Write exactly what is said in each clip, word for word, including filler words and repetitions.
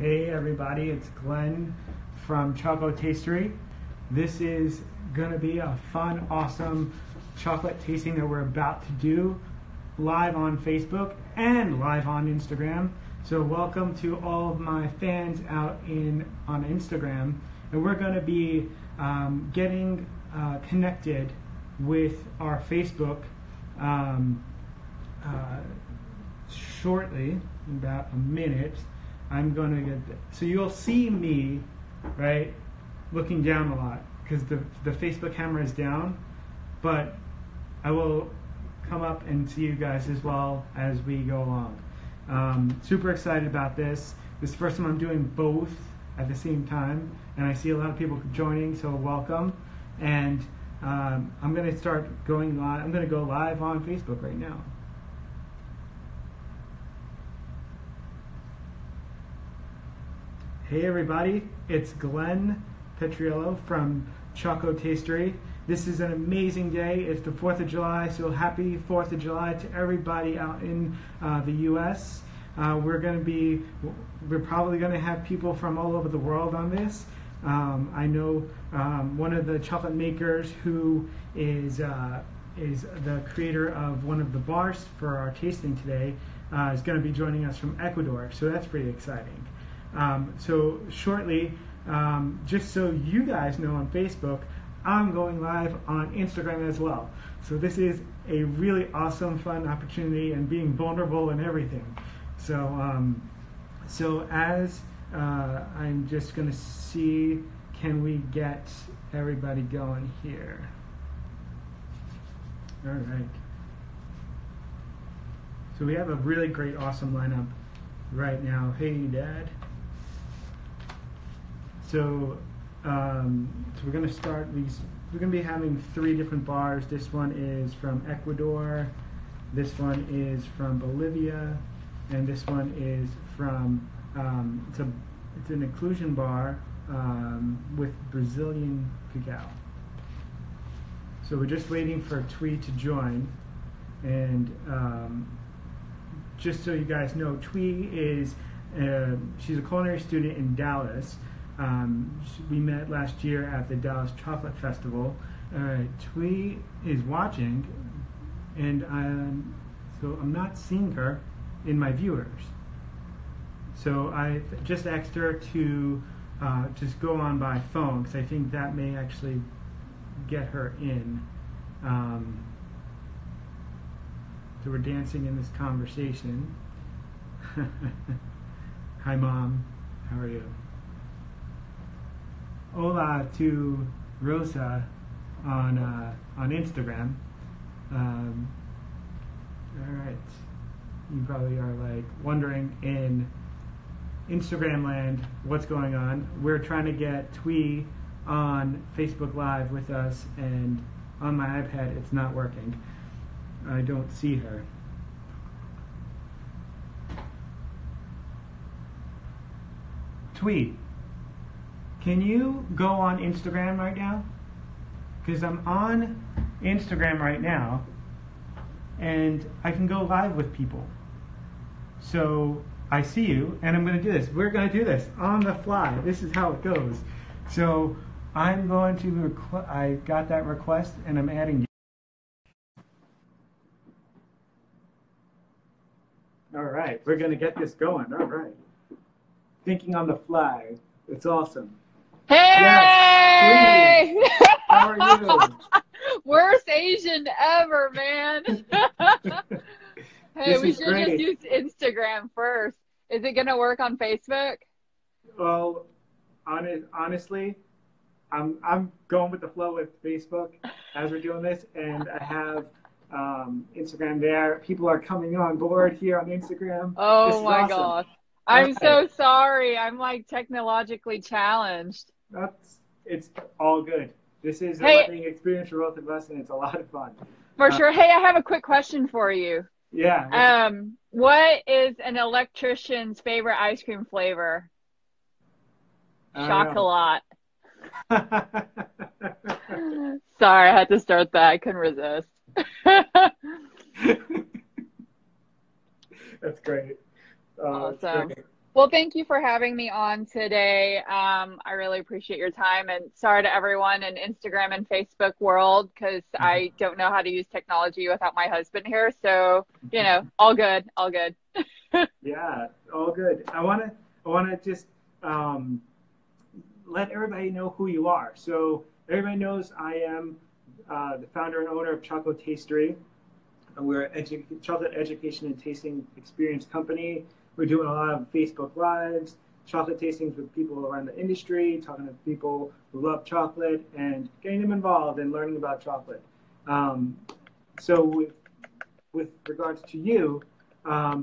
Hey everybody, it's Glenn from Choco Tastery. This is gonna be a fun, awesome chocolate tasting that we're about to do live on Facebook and live on Instagram. So welcome to all of my fans out in on Instagram. And we're gonna be um, getting uh, connected with our Facebook um, uh, shortly, in about a minute. I'm gonna get that. So you'll see me, right, looking down a lot because the the Facebook camera is down, but I will come up and see you guys as well as we go along. Um, super excited about this. This is the first time I'm doing both at the same time, and I see a lot of people joining, so welcome. And um, I'm gonna start going live. I'm gonna go live on Facebook right now. Hey everybody, it's Glenn Petriello from Choco Tastery. This is an amazing day. It's the fourth of July, so happy fourth of July to everybody out in uh, the U S Uh, we're gonna be, we're probably gonna have people from all over the world on this. Um, I know um, one of the chocolate makers who is, uh, is the creator of one of the bars for our tasting today uh, is gonna be joining us from Ecuador, so that's pretty exciting. Um, so shortly, um, just so you guys know on Facebook, I'm going live on Instagram as well. So this is a really awesome, fun opportunity and being vulnerable and everything. So, um, so as uh, I'm just gonna see, can we get everybody going here? All right. So we have a really great, awesome lineup right now. Hey, Dad. So, um, so we're gonna start these. We're gonna be having three different bars. This one is from Ecuador, this one is from Bolivia, and this one is from um, it's a it's an inclusion bar um, with Brazilian cacao. So we're just waiting for Thuy to join, and um, just so you guys know, Thuy is uh, she's a culinary student in Dallas. Um, we met last year at the Dallas Chocolate Festival. Uh, Thuy is watching, and I'm, so I'm not seeing her in my viewers. So I just asked her to uh, just go on by phone, because I think that may actually get her in. Um, so we're dancing in this conversation. Hi, Mom. How are you? Hola to Rosa on uh, on Instagram. Um, all right, you probably are like wondering in Instagram land what's going on. We're trying to get Thuy on Facebook Live with us, and on my iPad it's not working. I don't see her. Thuy, can you go on Instagram right now? Because I'm on Instagram right now and I can go live with people. So I see you and I'm gonna do this. We're gonna do this on the fly. This is how it goes. So I'm going to, requ I got that request and I'm adding you. All right, we're gonna get this going, all right. Thinking on the fly, it's awesome. Hey! Yes, how are you? Worst Asian ever, man. Hey, we should great. just use Instagram first. Is it going to work on Facebook? Well, honest, honestly, I'm, I'm going with the flow with Facebook as we're doing this, and I have um, Instagram there. People are coming on board here on Instagram. Oh, this my awesome. gosh. I'm so sorry. I'm like technologically challenged. That's, it's all good. This is hey, a learning experience for both of us, and it's a lot of fun. For uh, sure. Hey, I have a quick question for you. Yeah. Um, what is an electrician's favorite ice cream flavor? Chocolate. Sorry, I had to start that. I couldn't resist. That's great. Uh, awesome. Well, thank you for having me on today. Um, I really appreciate your time, and sorry to everyone in Instagram and Facebook world, because I don't know how to use technology without my husband here. So, you know, all good, all good. Yeah, all good. I want to I want to just um, let everybody know who you are. So everybody knows I am uh, the founder and owner of Choco Tastery. We're an edu chocolate education and tasting experience company. We're doing a lot of Facebook Lives, chocolate tastings with people around the industry, talking to people who love chocolate and getting them involved and learning about chocolate. Um, so with, with regards to you, um,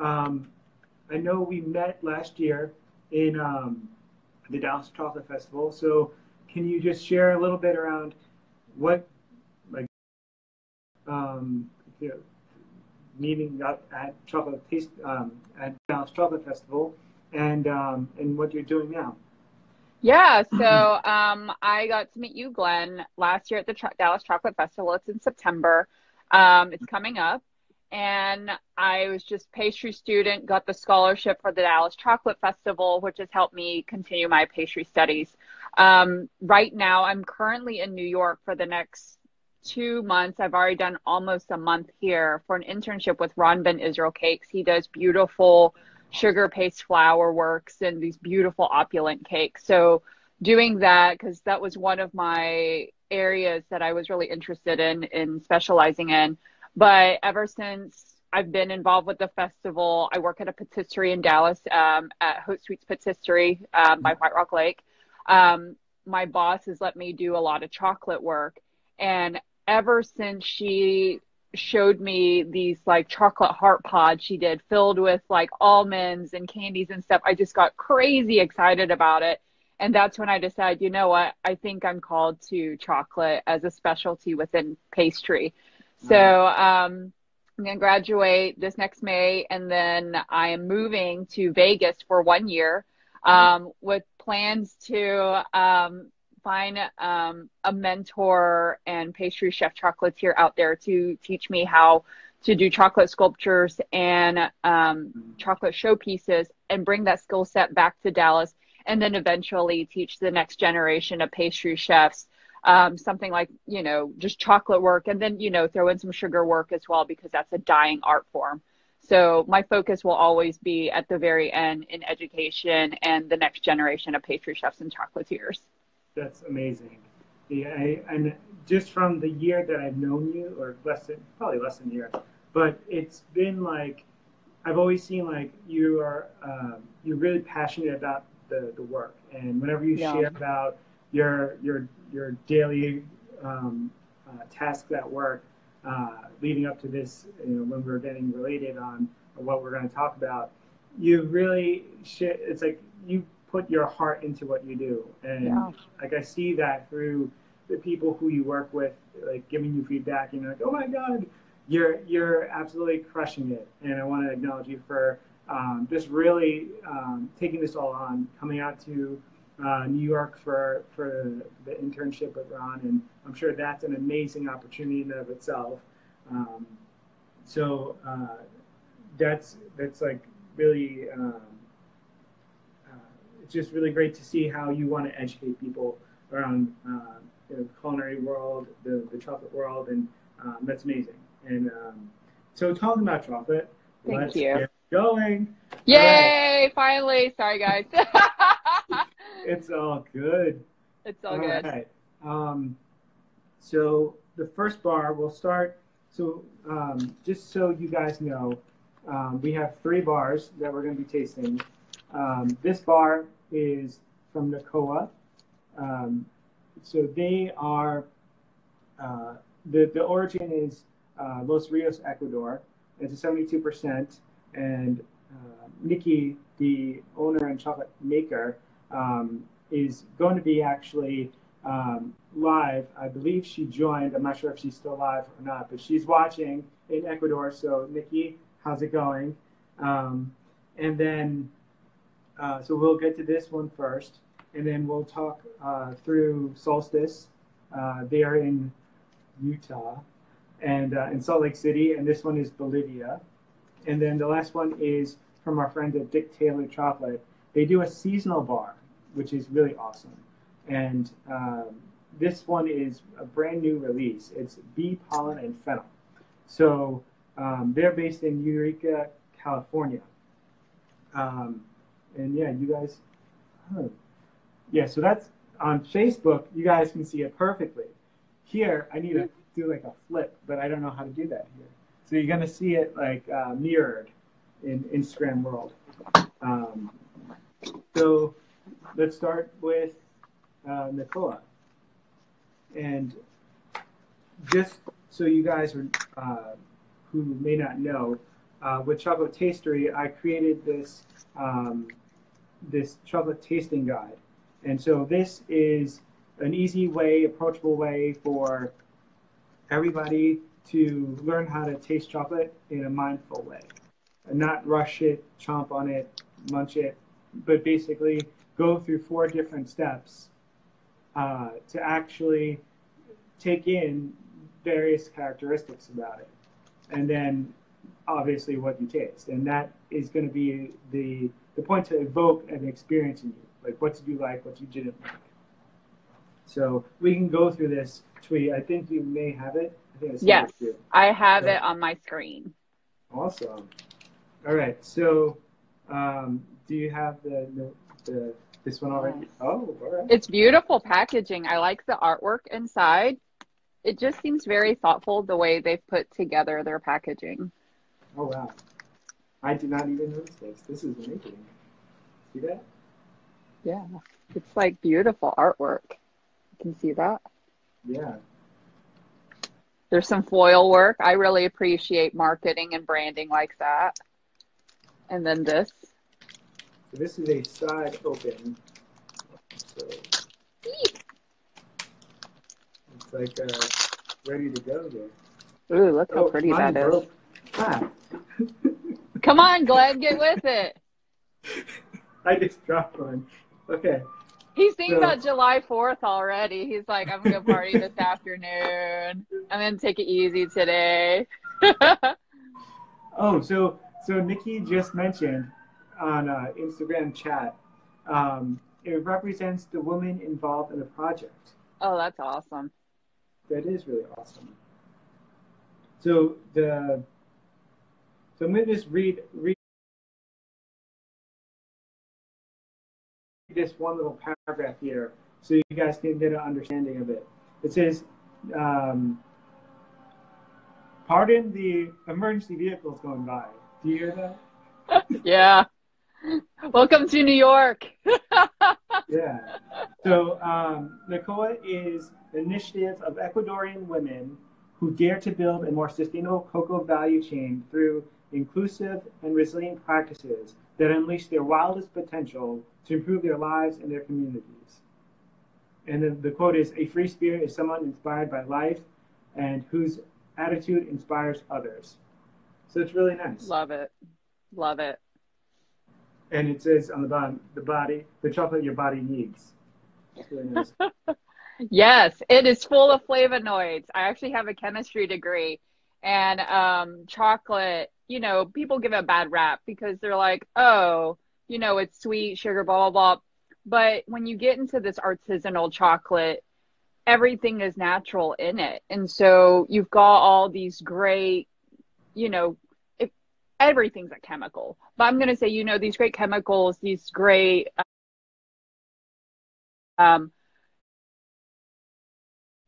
um, I know we met last year in um, the Dallas Chocolate Festival. So can you just share a little bit around what, like, um, you know, meeting up at Chocolate Taste um, at Dallas Chocolate Festival, and um, and what you're doing now? Yeah, so um, I got to meet you, Glenn, last year at the Ch Dallas Chocolate Festival. It's in September. Um, it's coming up, and I was just pastry student, got the scholarship for the Dallas Chocolate Festival, which has helped me continue my pastry studies. Um, right now, I'm currently in New York for the next two months. I've already done almost a month here for an internship with Ron Ben-Israel Cakes. He does beautiful sugar paste flour works and these beautiful opulent cakes. So doing that, because that was one of my areas that I was really interested in, in specializing in. But ever since I've been involved with the festival, I work at a patisserie in Dallas, um, at Hot Sweets Patisserie um, by White Rock Lake. Um, my boss has let me do a lot of chocolate work. And ever since she showed me these like chocolate heart pods she did filled with like almonds and candies and stuff, I just got crazy excited about it. And that's when I decided, you know what, I think I'm called to chocolate as a specialty within pastry. So um, I'm going to graduate this next May, and then I am moving to Vegas for one year um, with plans to um, find um, a mentor and pastry chef chocolatier out there to teach me how to do chocolate sculptures and um, mm-hmm. chocolate showpieces, and bring that skill set back to Dallas, and then eventually teach the next generation of pastry chefs um, something like, you know, just chocolate work, and then, you know, throw in some sugar work as well, because that's a dying art form. So my focus will always be at the very end in education and the next generation of pastry chefs and chocolatiers. That's amazing. Yeah, I, and just from the year that I've known you, or less than, probably less than a year, but it's been like, I've always seen like you are, um, you're really passionate about the, the work. And whenever you yeah. share about your, your, your daily um, uh, tasks at work, uh, leading up to this, you know, when we were getting related on what we're going to talk about, you really, share, it's like you put your heart into what you do, and yeah. like I see that through the people who you work with, like giving you feedback, and you're like, oh my god, you're you're absolutely crushing it. And I want to acknowledge you for um, just really um, taking this all on, coming out to uh, New York for for the internship with Ron, and I'm sure that's an amazing opportunity in and of itself. Um, so uh, that's that's like really. Um, It's just really great to see how you want to educate people around uh, you know, the culinary world, the, the chocolate world, and um, that's amazing. And um, so talking about chocolate, Thank let's you. Get going. Yay, right. Finally. Sorry, guys. It's all good. It's all, all good. Right. Um, so the first bar, we'll start. So um, just so you guys know, um, we have three bars that we're going to be tasting. Um, this bar is from Nikoa. Um, so they are, uh, the, the origin is uh, Los Rios, Ecuador. It's a seventy-two percent. And uh, Nikki, the owner and chocolate maker, um, is going to be actually um, live. I believe she joined. I'm not sure if she's still live or not, but she's watching in Ecuador. So Nikki, how's it going? Um, and then... Uh, so we'll get to this one first, and then we'll talk uh, through Solstice. Uh, they are in Utah and uh, in Salt Lake City, and this one is Bolivia. And then the last one is from our friend at Dick Taylor Chocolate. They do a seasonal bar, which is really awesome. And um, this one is a brand new release. It's Bee Pollen and Fennel. So um, they're based in Eureka, California. Um, and yeah, you guys, huh. yeah, so that's on Facebook. You guys can see it perfectly. Here, I need to do like a flip, but I don't know how to do that here. So you're going to see it like uh, mirrored in Instagram world. Um, so let's start with uh, Nikoa. And just so you guys are, uh, who may not know, uh, with Choco Tastery, I created this um, this chocolate tasting guide. And so this is an easy way, approachable way for everybody to learn how to taste chocolate in a mindful way. And not rush it, chomp on it, munch it, but basically go through four different steps uh, to actually take in various characteristics about it. And then obviously what you taste. And that is going to be the, the point to evoke an experience in you. Like, what did you like, what you didn't like. So we can go through this tweet. I think you may have it. I think it's yes, I have so. It on my screen. Awesome. All right. So um, do you have the, the, the this one already? Yes. Oh, all right. It's beautiful packaging. I like the artwork inside. It just seems very thoughtful the way they've put together their packaging. Oh, wow. I did not even notice this. This is amazing. See that? Yeah, it's like beautiful artwork. You can see that. Yeah. There's some foil work. I really appreciate marketing and branding like that. And then this. So this is a side open. So eek. It's like uh, ready to go there. Ooh, look how oh, pretty that broke. Is. Ah. Come on, Glenn, get with it. I just dropped one. Okay. He's thinking so, about July fourth already. He's like, I'm going to party this afternoon. I'm going to take it easy today. oh, so so Nikki just mentioned on uh, Instagram chat, um, it represents the woman involved in the project. Oh, that's awesome. That is really awesome. So, the, so I'm going to just read, read. this one little paragraph here so you guys can get an understanding of it. It says, um, pardon the emergency vehicles going by. Do you hear that? Yeah. Welcome to New York. Yeah. So um, Nikoa is an initiative of Ecuadorian women who dare to build a more sustainable cocoa value chain through inclusive and resilient practices that unleash their wildest potential to improve their lives and their communities. And the, the quote is, a free spirit is someone inspired by life and whose attitude inspires others. So it's really nice. Love it. Love it. And it says on the bottom, the body, the chocolate your body needs. It's really nice. Yes, it is full of flavonoids. I actually have a chemistry degree. And um, chocolate, you know, people give it a bad rap because they're like, oh, you know, it's sweet, sugar, blah, blah, blah. But when you get into this artisanal chocolate, everything is natural in it. And so you've got all these great, you know, it, everything's a chemical. But I'm going to say, you know, these great chemicals, these great um,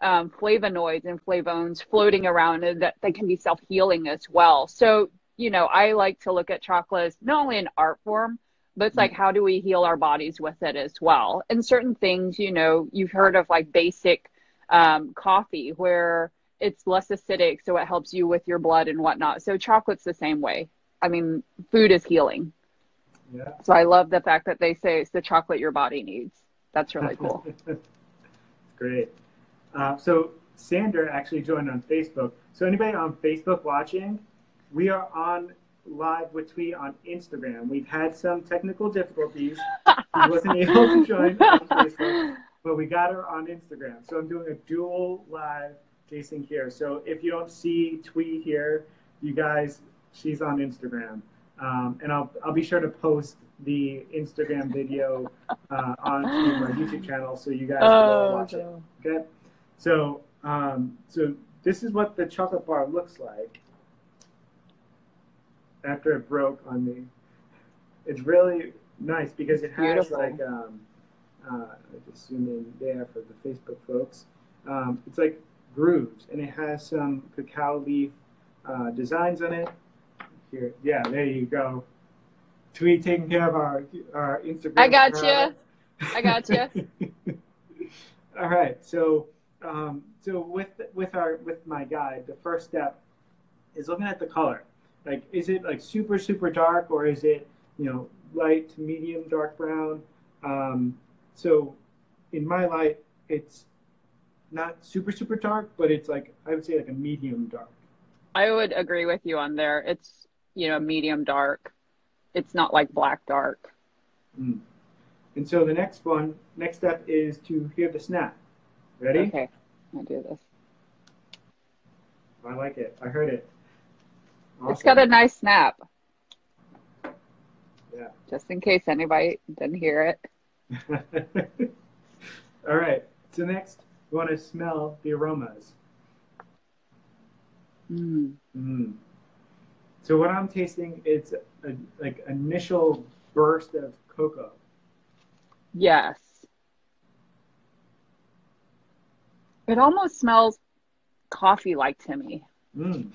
um, flavonoids and flavones floating around that they can be self-healing as well. So, you know, I like to look at chocolate as not only an art form, but it's like, how do we heal our bodies with it as well? And certain things, you know, you've heard of like basic um, coffee where it's less acidic, so it helps you with your blood and whatnot. So chocolate's the same way. I mean, food is healing. Yeah. So I love the fact that they say it's the chocolate your body needs. That's really cool. Great. Uh, so Sandra actually joined on Facebook. So anybody on Facebook watching, we are on live with Thuy on Instagram. We've had some technical difficulties. She wasn't able to join on Facebook, but we got her on Instagram. So I'm doing a dual live tasting here. So if you don't see Thuy here, you guys She's on Instagram. Um, and I'll, I'll be sure to post the Instagram video uh, onto my YouTube channel so you guys can oh, watch okay. it. Okay? So, um, so this is what the chocolate bar looks like after it broke on me. It's really nice because it has Beautiful. like, um, uh, just zoom in there for the Facebook folks. Um, it's like grooves, and it has some cacao leaf uh, designs on it. Here, yeah, there you go. Thuy taking care of our, our Instagram. I got gotcha. you. I got gotcha. you. All right, so um, so with with our with my guide, the first step is looking at the color. Like, is it like super super dark, or is it you know light to medium dark brown? Um, so in my light, it's not super super dark, but it's like I would say like a medium dark. I would agree with you on there. It's you know medium dark. It's not like black dark. Mm. And so the next one, next step is to hear the snap. Ready? Okay, I'll do this. I like it. I heard it. Awesome. It's got a nice snap. Yeah. Just in case anybody didn't hear it. All right. So next, we want to smell the aromas. Mm. Mm. So what I'm tasting is a, like initial burst of cocoa. Yes. It almost smells coffee-like to me. Mm.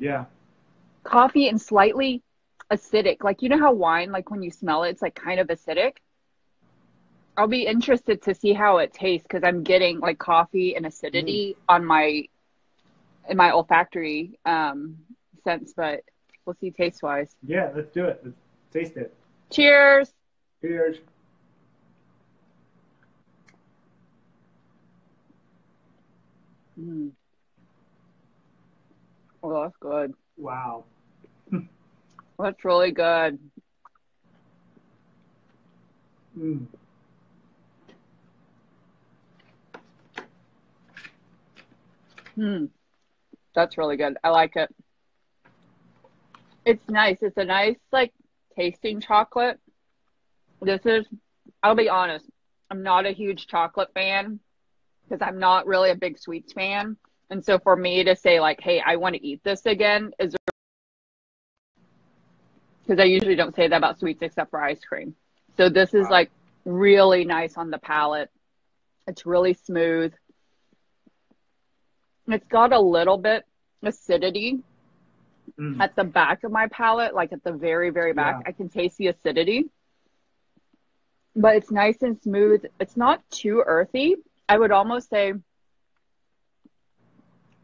Yeah. Coffee and slightly acidic. Like, you know how wine, like when you smell it, it's like kind of acidic? I'll be interested to see how it tastes because I'm getting like coffee and acidity mm. on my in my olfactory um, sense, but we'll see taste wise. Yeah, let's do it. Let's taste it. Cheers. Cheers. Mm. Oh, that's good. Wow. That's really good. Mm. Hmm. That's really good. I like it. It's nice. It's a nice, like, tasting chocolate. This is, I'll be honest, I'm not a huge chocolate fan because I'm not really a big sweets fan. And so for me to say, like, hey, I want to eat this again is because I usually don't say that about sweets except for ice cream. So this is, wow. like, really nice on the palate. It's really smooth. It's got a little bit acidity mm. at the back of my palate, like at the very, very back. Yeah. I can taste the acidity, but it's nice and smooth. It's not too earthy. I would almost say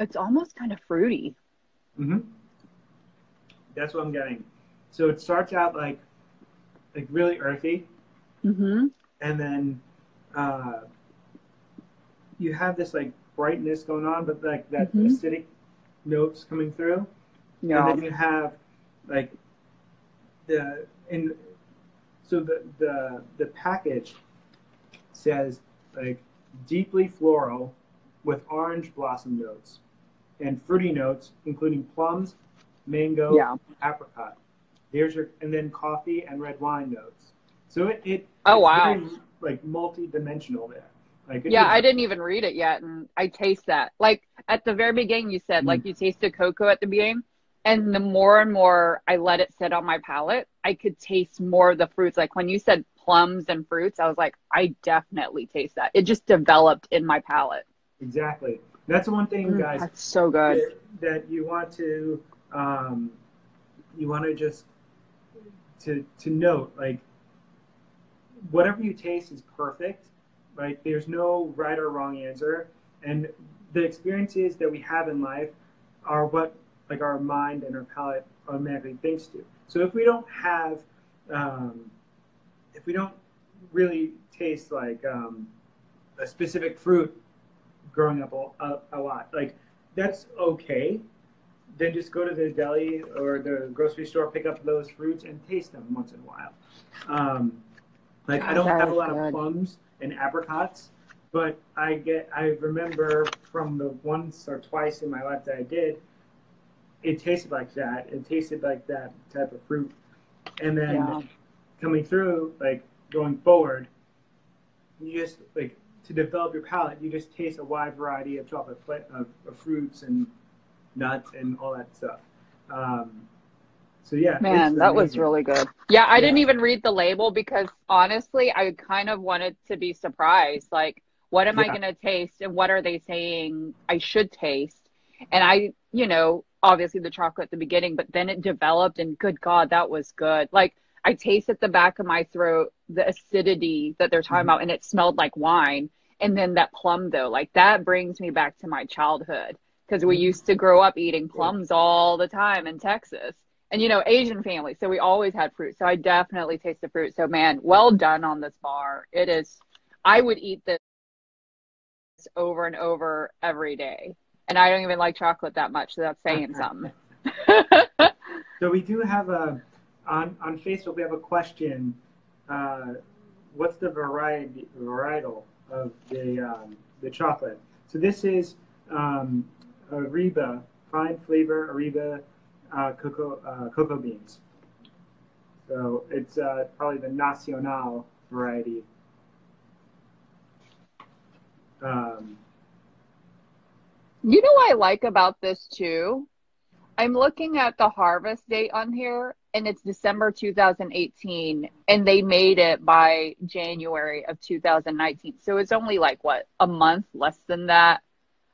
it's almost kind of fruity. Mm-hmm. That's what I'm getting. So it starts out like, like really earthy. Mm-hmm. And then uh, you have this like brightness going on, but like that mm-hmm. acidic notes coming through. Yeah. And then you have like the and so the the the package says like deeply floral with orange blossom notes and fruity notes including plums, mango, yeah. apricot. There's your and then coffee and red wine notes. So it, it oh wow very, like multi-dimensional there. Like yeah, I didn't even read it yet, and I taste that. Like, at the very beginning, you said, mm. like, you tasted cocoa at the beginning, and the more and more I let it sit on my palate, I could taste more of the fruits. Like, when you said plums and fruits, I was like, I definitely taste that. It just developed in my palate. Exactly. That's the one thing, mm, guys. That's so good. That, that you want to, um, you want to just, to, to note, like, whatever you taste is perfect. Right? There's no right or wrong answer. And the experiences that we have in life are what like our mind and our palate automatically thinks to. So if we don't have, um, if we don't really taste like um, a specific fruit growing up a, a lot, like that's okay. Then just go to the deli or the grocery store, pick up those fruits and taste them once in a while. Um, like I don't have a lot of plums and apricots, but I get I remember from the once or twice in my life that I did, it tasted like that. It tasted like that type of fruit. And then yeah. coming through, like going forward, you just like to develop your palate. You just taste a wide variety of chocolate of, of fruits and nuts and all that stuff. Um, so yeah, man, that amazing. was really good. Yeah, I yeah. didn't even read the label because honestly, I kind of wanted to be surprised. Like, what am yeah. I gonna taste, and what are they saying I should taste? And I, you know, obviously the chocolate at the beginning, but then it developed, and good God, that was good. Like, I tasted the back of my throat, the acidity that they're talking mm-hmm. about, and it smelled like wine. And then that plum though, like that brings me back to my childhood, because we used to grow up eating plums all the time in Texas, and, you know, Asian family. So we always had fruit. So I definitely taste the fruit. So man, well done on this bar. It is, I would eat this over and over every day. And I don't even like chocolate that much, so that's saying something. So we do have a, on, on Facebook, we have a question. Uh, what's the variety, varietal of the, um, the chocolate? So this is um, Ariba, fine flavor Ariba uh, cocoa, uh, cocoa beans. So it's uh, probably the Nacional variety. Um, You know what I like about this too? I'm looking at the harvest date on here, and it's December two thousand eighteen, and they made it by January of two thousand nineteen. So it's only like, what, a month less than that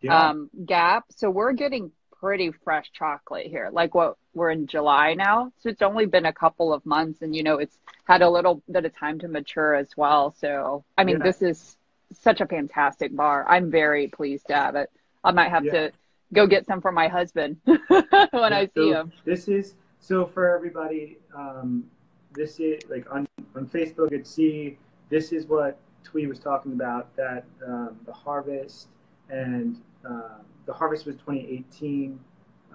yeah. um, gap. So we're getting pretty fresh chocolate here. Like, what, we're in July now. So it's only been a couple of months, and, you know, it's had a little bit of time to mature as well. So, I mean, yeah. this is such a fantastic bar. I'm very pleased to have it. I might have yeah. to go get some for my husband when yeah, I see so him. This is, so for everybody, um, this is, like, on, on Facebook, you'd see, this is what Thuy was talking about, that um, the harvest, and uh, the harvest was twenty eighteen,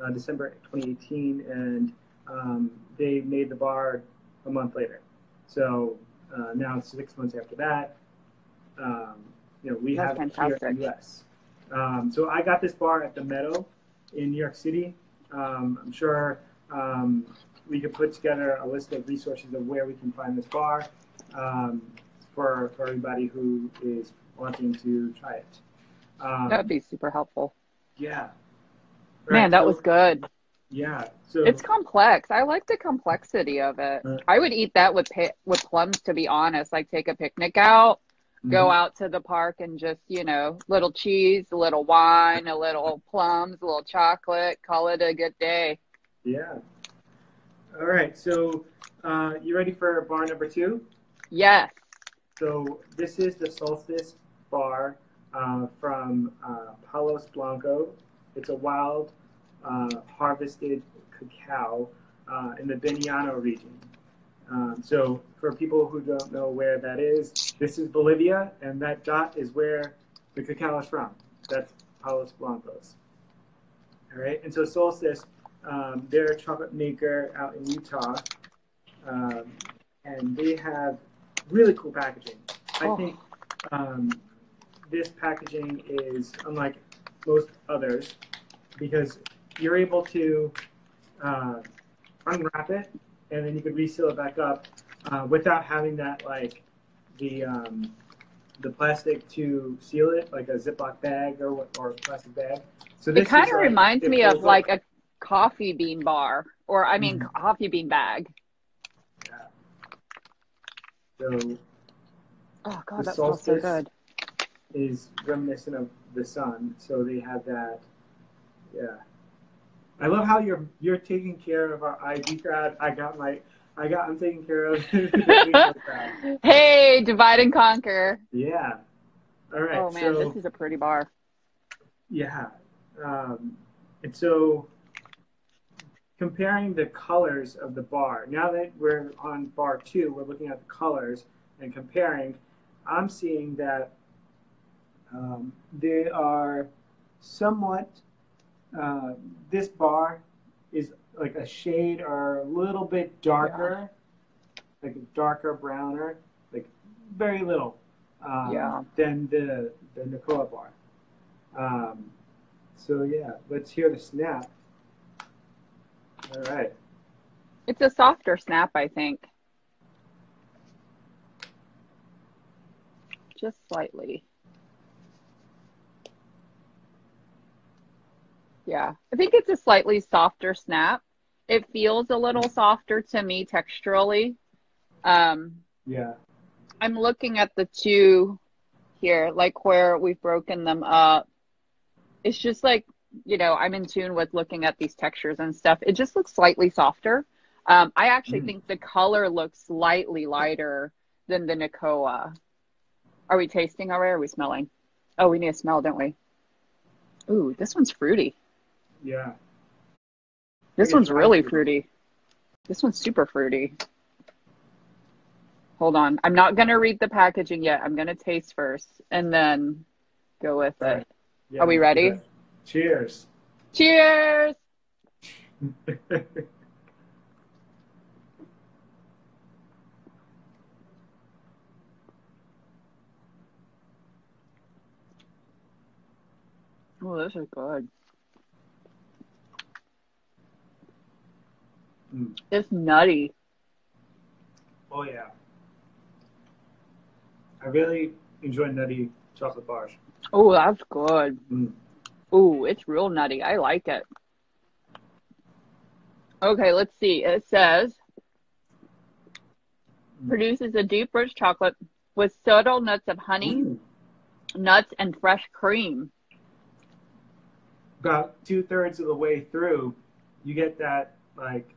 uh, December twenty eighteen, and um, they made the bar a month later. So uh, now it's six months after that. Um, you know, we That's have fantastic. It here in the U S Um, so I got this bar at The Meadow in New York City. Um, I'm sure um, we could put together a list of resources of where we can find this bar um, for, for everybody who is wanting to try it. Um, that would be super helpful. Yeah. Right. Man, that so, was good. Yeah. So it's complex. I like the complexity of it. Uh, I would eat that with, with plums, to be honest, like take a picnic out. Go out to the park and just, you know, little cheese, a little wine, a little plums, a little chocolate. Call it a good day. Yeah. All right. So uh, you ready for bar number two? Yes. So this is the Solstice Bar uh, from uh, Palos Blanco. It's a wild uh, harvested cacao uh, in the Beniano region. Um, so for people who don't know where that is, this is Bolivia, and that dot is where the cacao is from. That's Palos Blancos. All right, and so Solstice, um, they're a chocolate maker out in Utah, um, and they have really cool packaging. Oh. I think um, this packaging is unlike most others because you're able to uh, unwrap it, and then you could reseal it back up uh, without having that, like, the um, the plastic to seal it, like a Ziploc bag or or a plastic bag. So this it kind of like, reminds me of, like, up. a coffee bean bar, or, I mean, mm-hmm. coffee bean bag. Yeah. So oh, God, that smells so good. Is reminiscent of the sun, so they have that, yeah. I love how you're you're taking care of our I D crowd. I got my, I got, I'm taking care of the crowd. Hey, divide and conquer. Yeah. All right. Oh man, so, this is a pretty bar. Yeah. Um, and so comparing the colors of the bar, now that we're on bar two, we're looking at the colors and comparing, I'm seeing that um, they are somewhat Uh, this bar is like a shade or a little bit darker, yeah. like a darker browner, like very little um, yeah. than the, the Nikoa bar. Um, so yeah, let's hear the snap. All right. It's a softer snap, I think. Just slightly. Yeah, I think it's a slightly softer snap. It feels a little softer to me texturally. Um, yeah. I'm looking at the two here, like where we've broken them up. It's just like, you know, I'm in tune with looking at these textures and stuff. It just looks slightly softer. Um, I actually mm. think the color looks slightly lighter than the Nikoa. Are we tasting already? Or are we smelling? Oh, we need a smell, don't we? Ooh, this one's fruity. Yeah. This one's really fruity. fruity. This one's super fruity. Hold on. I'm not going to read the packaging yet. I'm going to taste first and then go with it. Right. Yeah, are we ready? Good. Cheers. Cheers. Oh, this is good. Mm. It's nutty. Oh, yeah. I really enjoy nutty chocolate bars. Oh, that's good. Mm. Oh, it's real nutty. I like it. Okay, let's see. It says, mm. produces a deep, rich chocolate with subtle notes of honey, mm. nuts, and fresh cream. About two-thirds of the way through, you get that, like,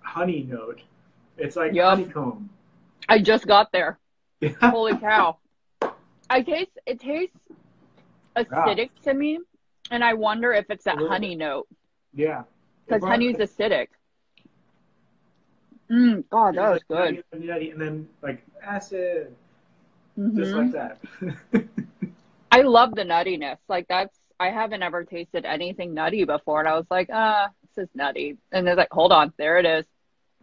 honey note. It's like yep. honeycomb. I just got there. Holy cow. I taste, it tastes acidic wow. to me, and I wonder if it's that honey bit. note. Yeah. Because honey's acidic. Mm, God, that was good. And then, like, acid. Mm-hmm. Just like that. I love the nuttiness. Like, that's, I haven't ever tasted anything nutty before, and I was like, ah, this is nutty. And they're like, hold on, there it is.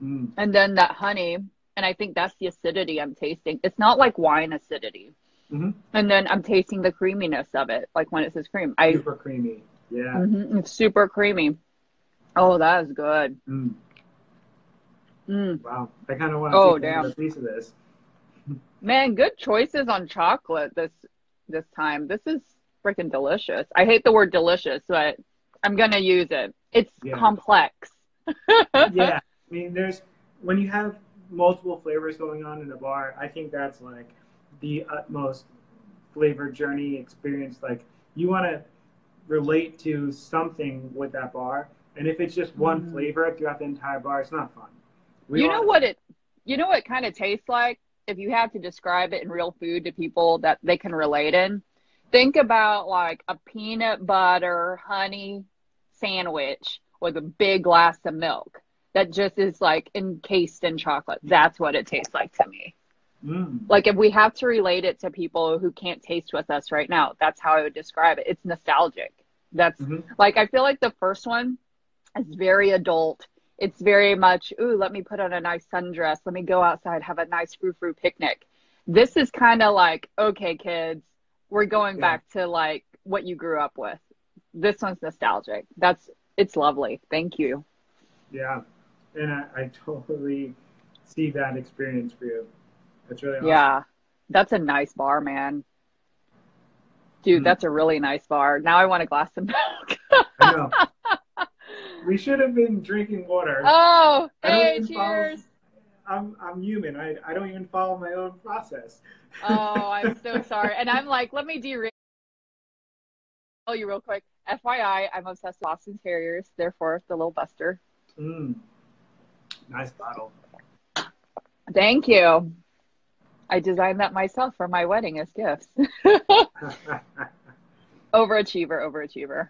Mm. And then that honey, and I think that's the acidity I'm tasting. It's not like wine acidity. Mm-hmm. And then I'm tasting the creaminess of it, like when it says cream. I, super creamy, yeah. Mm-hmm, it's super creamy. Oh, that is good. Mm. Mm. Wow, I kind of want to oh, take damn. a piece of this. Man, good choices on chocolate this this time. This is freaking delicious. I hate the word delicious, but I'm going to use it. It's yeah. complex. Yeah. I mean, there's, when you have multiple flavors going on in a bar, I think that's like the utmost flavor journey experience. Like, you want to relate to something with that bar. And if it's just one mm. flavor throughout the entire bar, it's not fun. We you know what it, you know what kind of tastes like? If you have to describe it in real food to people that they can relate in, think about like a peanut butter honey sandwich with a big glass of milk that just is like encased in chocolate. That's what it tastes like to me. Mm. Like, if we have to relate it to people who can't taste with us right now, that's how I would describe it. It's nostalgic. That's mm-hmm. like, I feel like the first one is very adult. It's very much, ooh, let me put on a nice sundress. Let me go outside, have a nice frou-frou picnic. This is kind of like, okay, kids, we're going yeah. back to like what you grew up with. This one's nostalgic. That's, it's lovely. Thank you. Yeah. And I, I totally see that experience for you. That's really awesome. Yeah. That's a nice bar, man. Dude, mm. that's a really nice bar. Now I want a glass of milk. I know. We should have been drinking water. Oh, hey, cheers. Follow- I'm I'm human. I I don't even follow my own process. Oh, I'm so sorry. And I'm like, let me derail you real quick. F Y I, I'm obsessed with Boston Terriers, therefore the Little Buster. Mm. Nice bottle. Thank you. I designed that myself for my wedding as gifts. Overachiever, overachiever.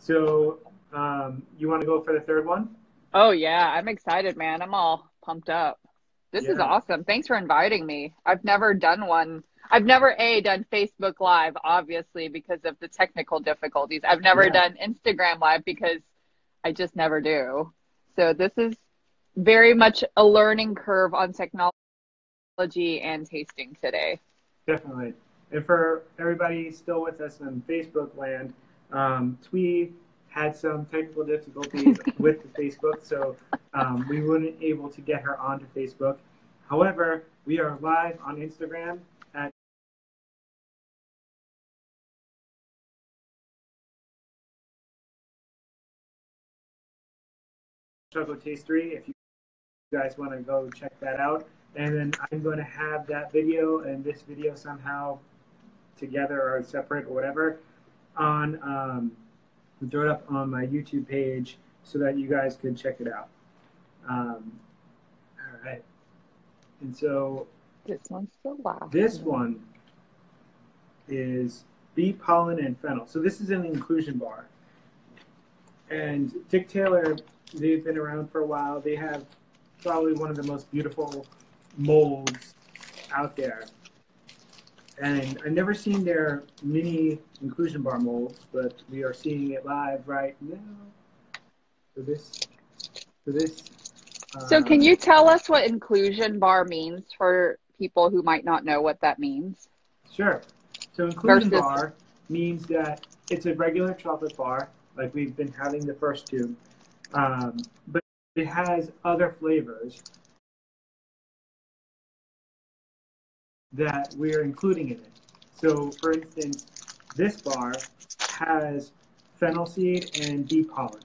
So um, you want to go for the third one? Oh, yeah. I'm excited, man. I'm all pumped up. This yeah. is awesome. Thanks for inviting me. I've never done one. I've never, A, done Facebook Live, obviously, because of the technical difficulties. I've never yeah. done Instagram Live because I just never do. So this is very much a learning curve on technology and tasting today. Definitely. And for everybody still with us in Facebook land, um, Thuy had some technical difficulties with the Facebook, so um, we weren't able to get her onto Facebook. However, we are live on Instagram at Choco Tastery, if you guys want to go check that out. And then I'm going to have that video and this video somehow together or separate or whatever on um, throw it up on my YouTube page so that you guys could check it out. Um, all right. And so this one's the last. This one is Bee Pollen and Fennel. So this is an inclusion bar. And Dick Taylor, they've been around for a while. They have probably one of the most beautiful molds out there. And I've never seen their mini inclusion bar molds, but we are seeing it live right now. For this, for this. So um, can you tell us what inclusion bar means for people who might not know what that means? Sure. So inclusion Versus bar means that it's a regular chocolate bar, like we've been having the first two, um, but it has other flavors that we're including in it. So for instance, this bar has fennel seed and bee pollen.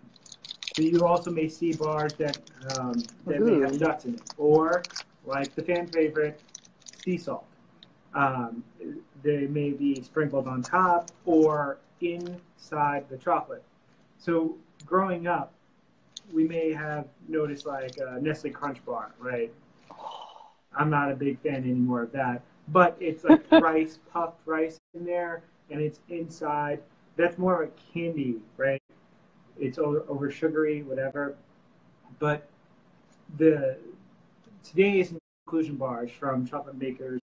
So you also may see bars that, um, that may have nuts in it, or like the fan favorite, sea salt. Um, they may be sprinkled on top or inside the chocolate. So growing up, we may have noticed like a Nestle Crunch bar, right? I'm not a big fan anymore of that, but it's like rice, puffed rice in there, and it's inside. That's more of a candy, right? It's over, over sugary, whatever. But the today's inclusion bars from chocolate makers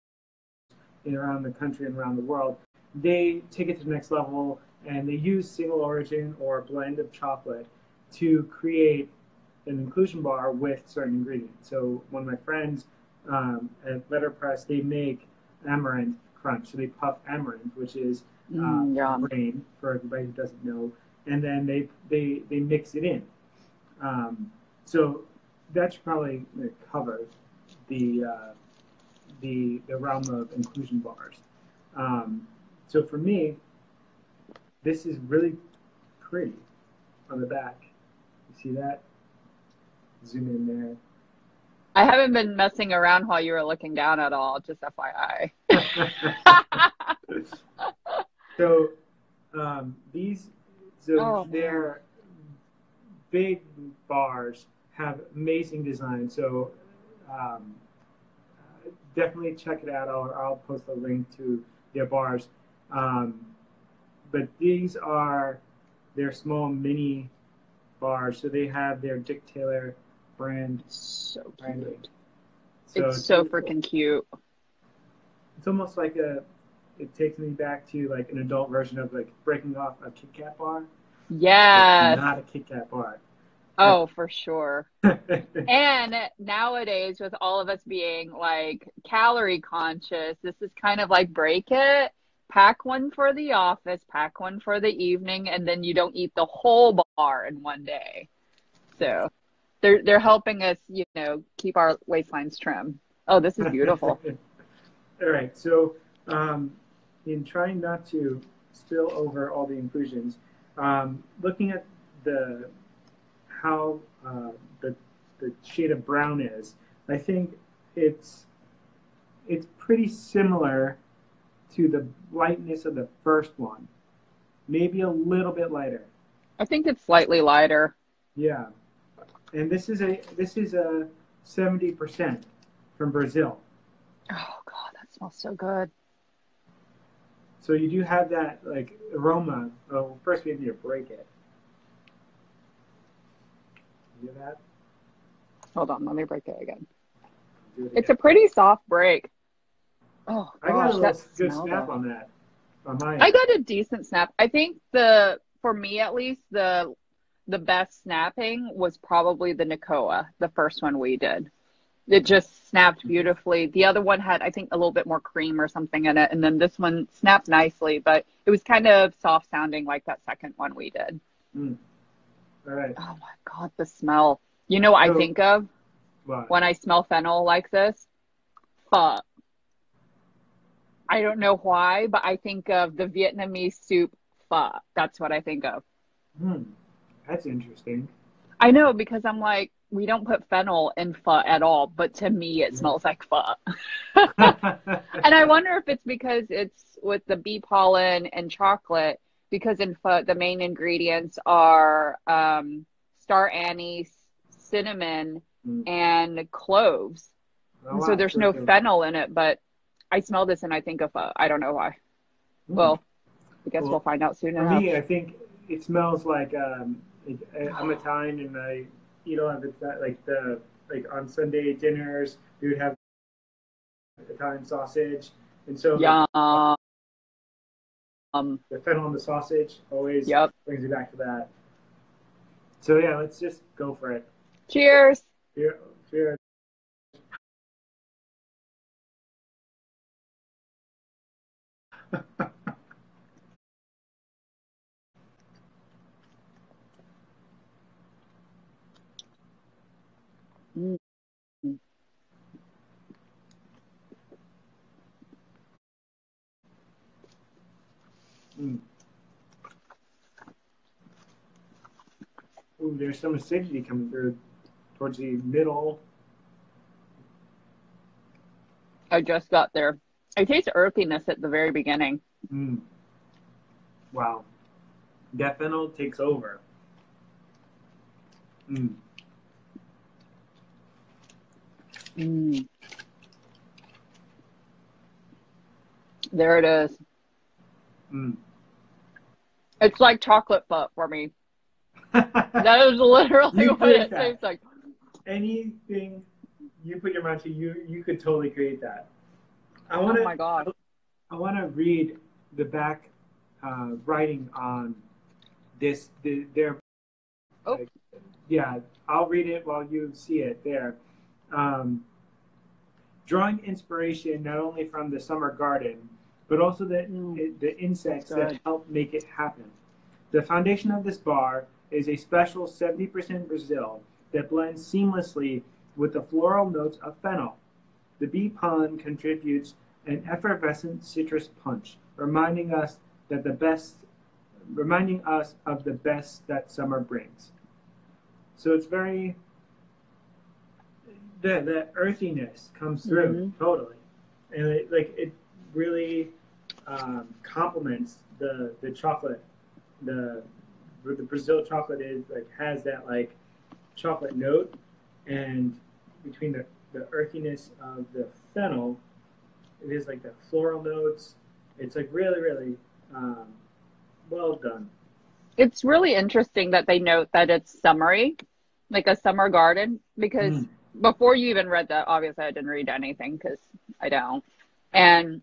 in around the country and around the world, they take it to the next level, and they use single origin or blend of chocolate to create an inclusion bar with certain ingredients. So one of my friends um, at Letterpress, they make amaranth crunch. So they puff amaranth, which is uh, mm, grain, for everybody who doesn't know. And then they they they mix it in. Um, so that should probably cover the uh, the the realm of inclusion bars. Um, so for me, this is really pretty on the back. You see that? Zoom in there. I haven't been messing around while you were looking down at all. Just F Y I. so um, these. So oh, their big bars have amazing design. So um, definitely check it out. I'll, I'll post a link to their bars. Um, but these are their small mini bars. So they have their Dick Taylor brand. So branding. So it's, it's so freaking cute. It's almost like a. It takes me back to like an adult version of like breaking off a Kit Kat bar. Yes. It's not a Kit Kat bar. Oh, for sure. And nowadays with all of us being like calorie conscious, this is kind of like break it, pack one for the office, pack one for the evening, and then you don't eat the whole bar in one day. So they're, they're helping us, you know, keep our waistlines trim. Oh, this is beautiful. All right. So, um, in trying not to spill over all the inclusions, um, looking at the how uh, the the shade of brown is, I think it's it's pretty similar to the lightness of the first one, maybe a little bit lighter. I think it's slightly lighter. Yeah, and this is a this is a seventy percent from Brazil. Oh God, that smells so good. So you do have that like aroma. Oh, first we need to break it. You hear that? Hold on, let me break it again. It again. It's a pretty soft break. Oh, gosh, I got a that good snap though. on that. On my end. I got a decent snap. I think the for me at least the the best snapping was probably the Nikoa, the first one we did. it just snapped beautifully. The other one had, I think, a little bit more cream or something in it. And then this one snapped nicely, but it was kind of soft sounding like that second one we did. Mm. All right. Oh my God, the smell. You know what so, I think of what? when I smell fennel like this? Pho. I don't know why, but I think of the Vietnamese soup pho. That's what I think of. Hmm. That's interesting. I know, because I'm like, we don't put fennel in pho at all, but to me it smells like pho. And I wonder if it's because it's with the bee pollen and chocolate, because in pho the main ingredients are um, star anise, cinnamon, mm. and cloves. Oh, and so wow, there's no good. fennel in it, but I smell this and I think of pho. I don't know why. Mm. Well, I guess well, we'll find out soon for enough. Me, I think it smells like um, it, I, I'm Italian and I... You know, like the like on Sunday dinners, we would have Italian sausage, and so yeah, like, um, the fennel on the sausage always yep. brings me back to that. So yeah, let's just go for it. Cheers. Cheers. Cheers. Mm. Mm. Ooh, there's some acidity coming through towards the middle. I just got there. I taste earthiness at the very beginning. Mm. Wow. That fennel takes over. Mm. Mm. There it is. Mm. It's like chocolate pho for me. That is literally what it that. tastes like. Anything you put your mouth to, you you could totally create that. I wanna, oh my God! I, I want to read the back uh, writing on this. The, their, oh. Like, yeah, I'll read it while you see it there. Um, drawing inspiration not only from the summer garden, but also the, mm. it, the insects Sorry. that help make it happen. The foundation of this bar is a special seventy percent Brazil that blends seamlessly with the floral notes of fennel. The bee pollen contributes an effervescent citrus punch, reminding us that the best, reminding us of the best that summer brings. So it's very... The, the earthiness comes through mm-hmm. totally, and it, like it really um, complements the the chocolate. The the Brazil chocolate is like has that like chocolate note, and between the the earthiness of the fennel, it is like the floral notes. It's like really really um, well done. It's really interesting that they note that it's summery, like a summer garden, because. Mm. Before you even read that, obviously I didn't read anything because I don't. And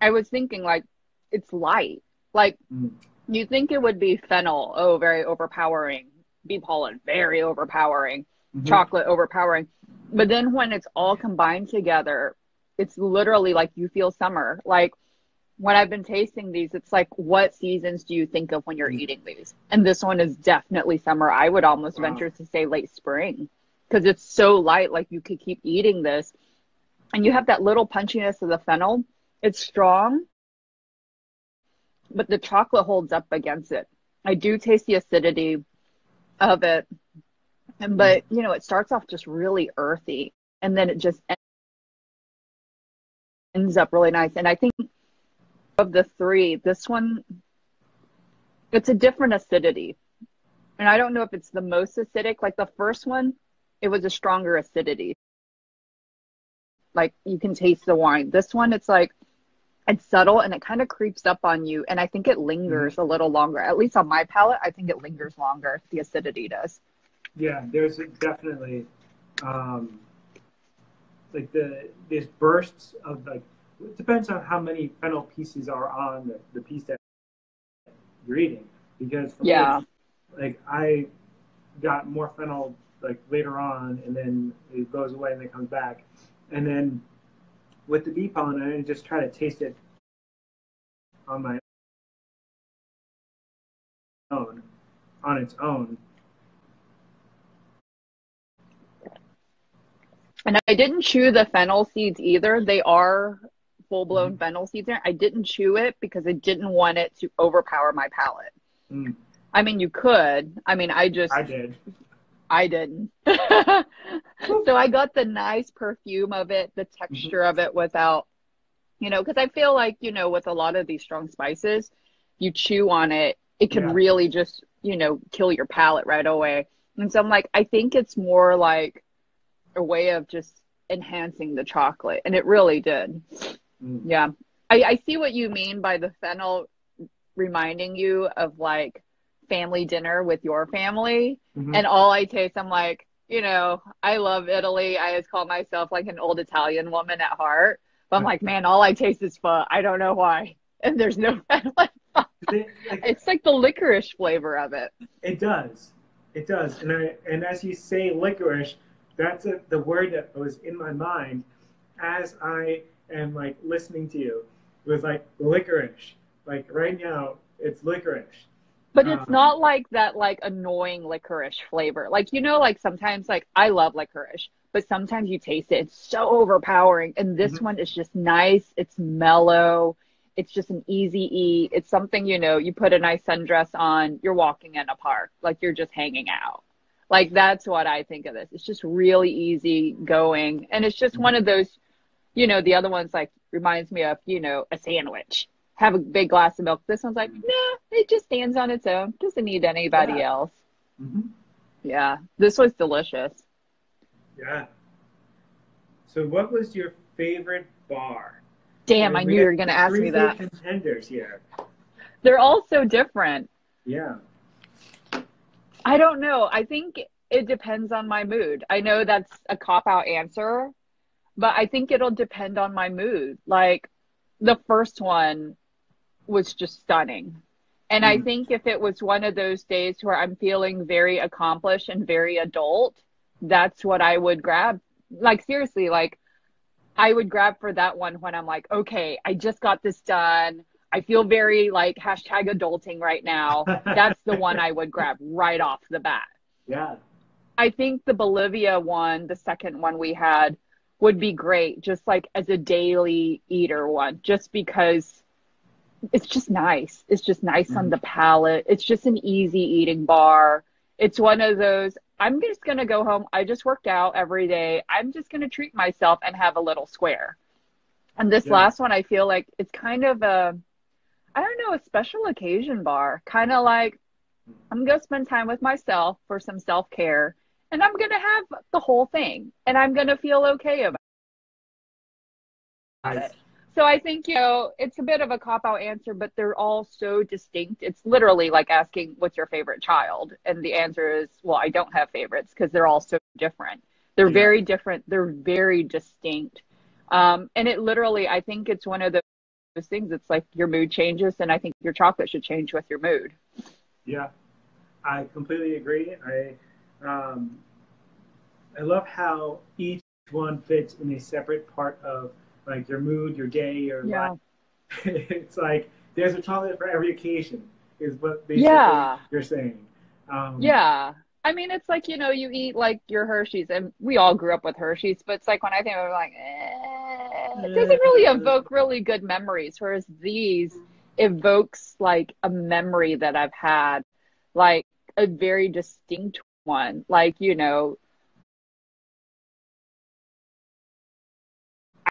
I was thinking, like, it's light. Like, mm. you think it would be fennel, oh, very overpowering. Bee pollen, very overpowering. Mm-hmm. Chocolate, overpowering. But then when it's all combined together, it's literally like you feel summer. Like, when I've been tasting these, it's like, what seasons do you think of when you're mm. eating these? And this one is definitely summer. I would almost wow. venture to say late spring. Because it's so light, like you could keep eating this. And you have that little punchiness of the fennel. It's strong, but the chocolate holds up against it. I do taste the acidity of it. And, but, you know, it starts off just really earthy. And then it just ends up really nice. And I think of the three, this one, it's a different acidity. And I don't know if it's the most acidic. Like the first one, it was a stronger acidity. Like you can taste the wine. This one, it's like, it's subtle and it kind of creeps up on you. And I think it lingers mm-hmm. a little longer, at least on my palate. I think it lingers longer. The acidity does. Yeah, there's definitely um, like the, there's bursts of like, it depends on how many fennel pieces are on the, the piece that you're eating. Because for yeah. me, like I got more fennel like later on, and then it goes away and then comes back. And then with the bee pollen, I just try to taste it on my own, on its own. And I didn't chew the fennel seeds either. They are full-blown mm. fennel seeds there. I didn't chew it because I didn't want it to overpower my palate. Mm. I mean, you could. I mean, I just... I did. I didn't. So I got the nice perfume of it, the texture mm-hmm. of it without, you know, because I feel like, you know, with a lot of these strong spices, you chew on it, it can yeah. really just, you know, kill your palate right away. And so I'm like, I think it's more like a way of just enhancing the chocolate. And it really did. Mm. Yeah. I, I see what you mean by the fennel reminding you of like family dinner with your family. Mm-hmm. And all I taste, I'm like, you know, I love Italy. I always call myself like an old Italian woman at heart. But I'm like, man, all I taste is pho. I don't know why. And there's no fennel. It's like the licorice flavor of it. It does. It does. And I, and as you say licorice, that's a, the word that was in my mind as I am like listening to you. It was like licorice. Like right now, it's licorice. But it's um, not like that like annoying licorice flavor. Like, you know, like sometimes like I love licorice, but sometimes you taste it. It's so overpowering. And this mm-hmm. one is just nice. It's mellow. It's just an easy eat. It's something, you know, you put a nice sundress on, you're walking in a park, like you're just hanging out. Like, that's what I think of this. It's just really easy going. And it's just one of those, you know, the other one's like, reminds me of, you know, a sandwich. Have a big glass of milk. This one's like, nah, it just stands on its own. Doesn't need anybody yeah. else. Mm-hmm. Yeah. This was delicious. Yeah. So what was your favorite bar? Damn, I, mean, I knew you were going to ask me that. Contenders here. They're all so different. Yeah. I don't know. I think it depends on my mood. I know that's a cop-out answer, but I think it'll depend on my mood. Like, the first one was just stunning. And mm. I think if it was one of those days where I'm feeling very accomplished and very adult, that's what I would grab. Like, seriously, like, I would grab for that one when I'm like, okay, I just got this done. I feel very like hashtag adulting right now. That's the one I would grab right off the bat. Yeah. I think the Bolivia one, the second one we had, would be great just like as a daily eater one, just because it's just nice. It's just nice mm-hmm. on the palate. It's just an easy eating bar. It's one of those, I'm just going to go home. I just worked out every day. I'm just going to treat myself and have a little square. And this yeah. last one, I feel like it's kind of a, I don't know, a special occasion bar, kind of like I'm going to spend time with myself for some self-care and I'm going to have the whole thing and I'm going to feel okay about nice. it. So I think, you know, it's a bit of a cop-out answer, but they're all so distinct. It's literally like asking, what's your favorite child? And the answer is, well, I don't have favorites because they're all so different. They're yeah. very different. They're very distinct. Um, and it literally, I think it's one of those things, it's like your mood changes, and I think your chocolate should change with your mood. Yeah, I completely agree. I um, I love how each one fits in a separate part of like your mood, your day, your yeah. life. It's like there's a chocolate for every occasion is what basically yeah. you're saying. Um, yeah, I mean it's like, you know, you eat like your Hershey's, and we all grew up with Hershey's, but it's like when I think I'm like, eh. It doesn't really evoke really good memories, whereas these evokes like a memory that I've had, like a very distinct one, like, you know,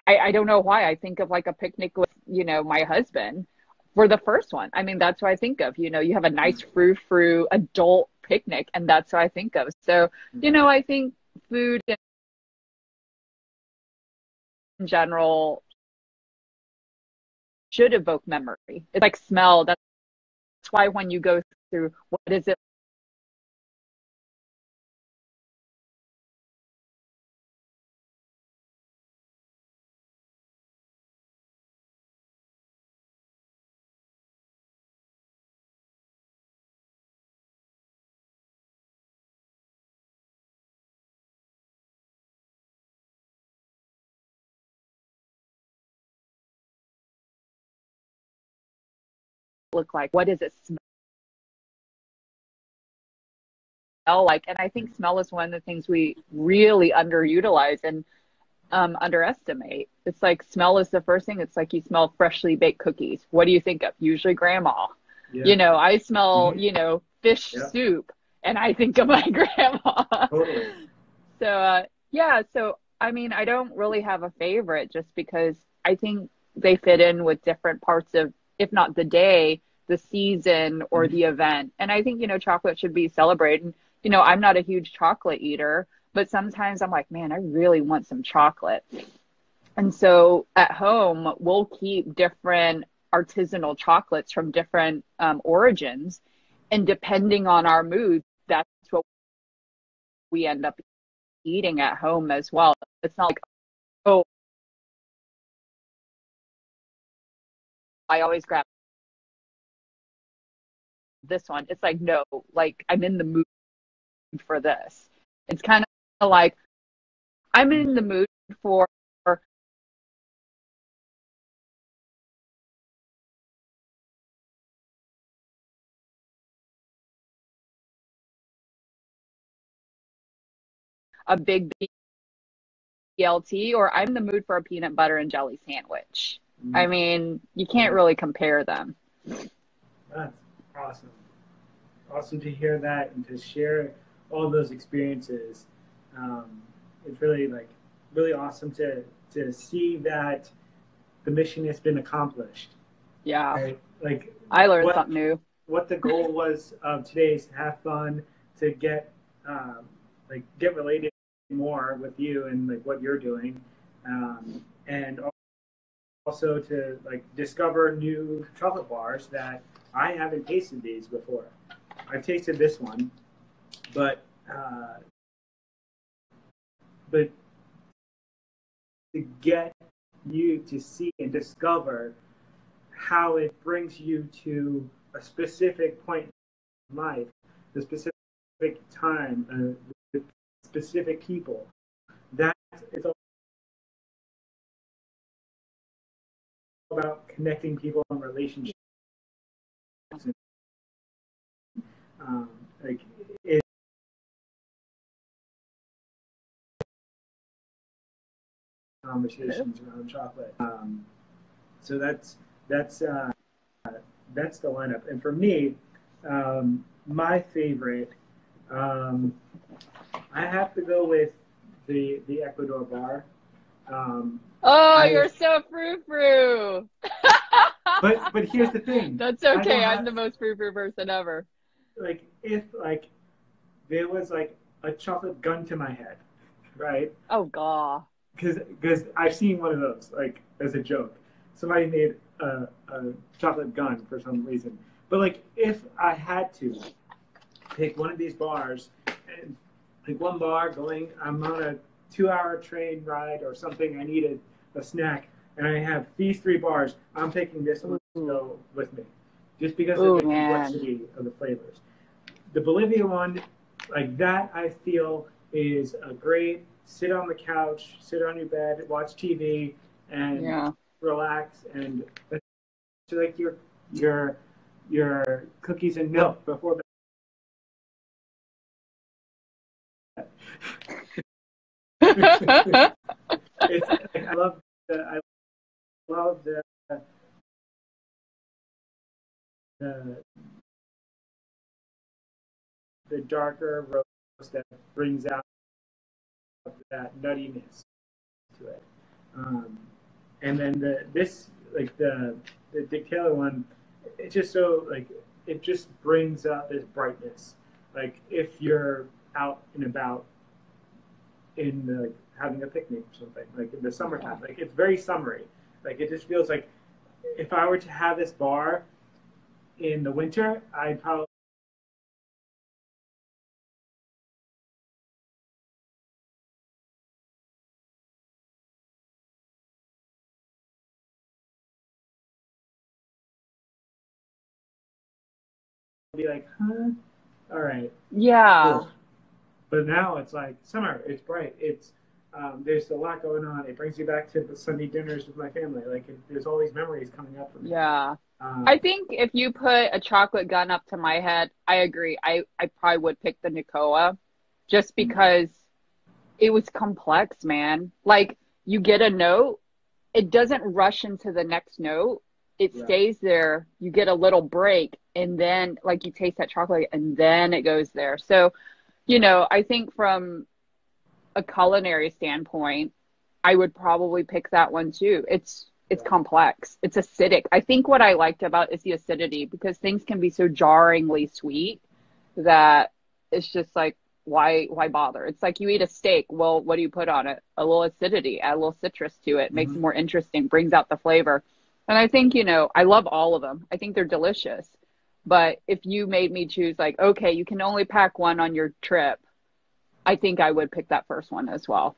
I, I don't know why I think of like a picnic with, you know, my husband for the first one. I mean, that's what I think of, you know, you have a nice frou-frou adult picnic, and that's what I think of. So, you know, I think food and in general should evoke memory. It's like smell. That's why when you go through what is it look like? What does it smell like? And I think smell is one of the things we really underutilize and um, underestimate. It's like smell is the first thing. It's like you smell freshly baked cookies. What do you think of? Usually grandma. Yeah. You know, I smell, mm-hmm. you know, fish yeah. soup, and I think of my grandma. Totally. So, uh, yeah, so, I mean, I don't really have a favorite just because I think they fit in with different parts of, if not the day, the season, or mm-hmm. the event. And I think, you know, chocolate should be celebrated. You know, I'm not a huge chocolate eater, but sometimes I'm like, man, I really want some chocolate. And so at home, we'll keep different artisanal chocolates from different um, origins. And depending on our mood, that's what we end up eating at home as well. It's not like, oh, I always grab this one. It's like, no, like I'm in the mood for this. It's kind of like I'm in the mood for a big B L T, or I'm in the mood for a peanut butter and jelly sandwich. Mm-hmm. I mean, you can't really compare them. That's awesome. Awesome to hear that and to share all those experiences. Um, it's really like really awesome to to see that the mission has been accomplished. Yeah. Right? Like I learned what, something new. What the goal was of today is to have fun, to get um, like get related more with you and like what you're doing, um, and also to like discover new chocolate bars that I haven't tasted these before. I've tasted this one, but uh, but to get you to see and discover how it brings you to a specific point in life, the specific time. Uh, specific people. That is all about connecting people and relationships. Um, like it, conversations around chocolate. Um, so that's that's uh, that's the lineup. And for me, um, my favorite. Um, I have to go with the the Ecuador bar. Um, oh, I, you're so frou-frou. but but here's the thing. That's okay. I'm have, the most frou-frou person ever. Like if like there was like a chocolate gun to my head, right? Oh god. Because because I've seen one of those like as a joke. Somebody made a, a chocolate gun for some reason. But like if I had to pick one of these bars, and like one bar going, I'm on a two-hour train ride or something, I need a, a snack, and I have these three bars, I'm picking this one to go with me, just because Ooh, of the man. complexity of the flavors. The Bolivia one, like that I feel is a great sit on the couch, sit on your bed, watch T V, and yeah. relax, and so like your, your, your cookies and milk before bed. it's, I love the I love the the, the darker roast that brings out that nuttiness to it, um, and then the this like the the Dick Taylor one. It's just so like it just brings out this brightness. Like if you're out and about in the, like, having a picnic or something, like in the summertime, like it's very summery. Like it just feels like if I were to have this bar in the winter, I'd probably be like, huh? All right. Yeah. Cool. But now it's like summer. It's bright. It's um, there's a lot going on. It brings you back to the Sunday dinners with my family. Like it, there's all these memories coming up for me. Yeah. Um, I think if you put a chocolate gun up to my head, I agree. I, I probably would pick the Nikoa just because it was complex, man. Like, you get a note, it doesn't rush into the next note. It yeah. stays there. You get a little break, and then, like, you taste that chocolate, and then it goes there. So, you know, I think from a culinary standpoint, I would probably pick that one too. It's it's yeah. complex. It's acidic. I think what I liked about is the acidity, because things can be so jarringly sweet that it's just like, why why bother? It's like you eat a steak. Well, what do you put on it? A little acidity. Add a little citrus to it. Mm-hmm. Makes it more interesting. Brings out the flavor. And I think, you know, I love all of them. I think they're delicious. But if you made me choose, like, okay, you can only pack one on your trip, I think I would pick that first one as well.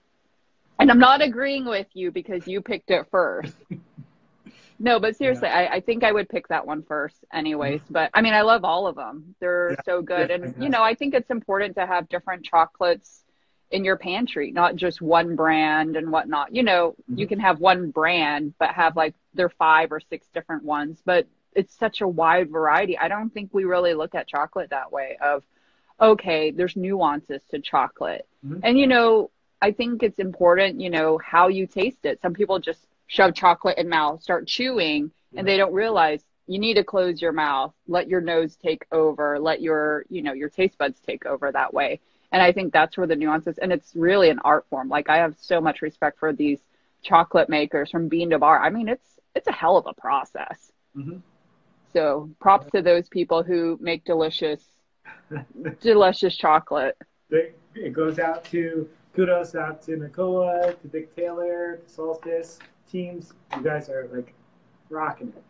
And I'm not agreeing with you because you picked it first. No, but seriously, yeah. I, I think I would pick that one first anyways. But, I mean, I love all of them. They're yeah. so good. Yeah, and, yeah. you know, I think it's important to have different chocolates in your pantry, not just one brand and whatnot. You know, mm-hmm. you can have one brand, but have, like, there are five or six different ones. But it's such a wide variety. I don't think we really look at chocolate that way of, okay, there's nuances to chocolate. Mm-hmm. And, you know, I think it's important, you know, how you taste it. Some people just shove chocolate in mouth, start chewing, yeah. and they don't realize you need to close your mouth, let your nose take over, let your, you know, your taste buds take over that way. And I think that's where the nuance is. And it's really an art form. Like, I have so much respect for these chocolate makers from bean to bar. I mean, it's, it's a hell of a process. Mm-hmm. So props to those people who make delicious, delicious chocolate. It goes out to, kudos out to Nikoa, to Dick Taylor, to Solstice teams. You guys are, like, rocking it.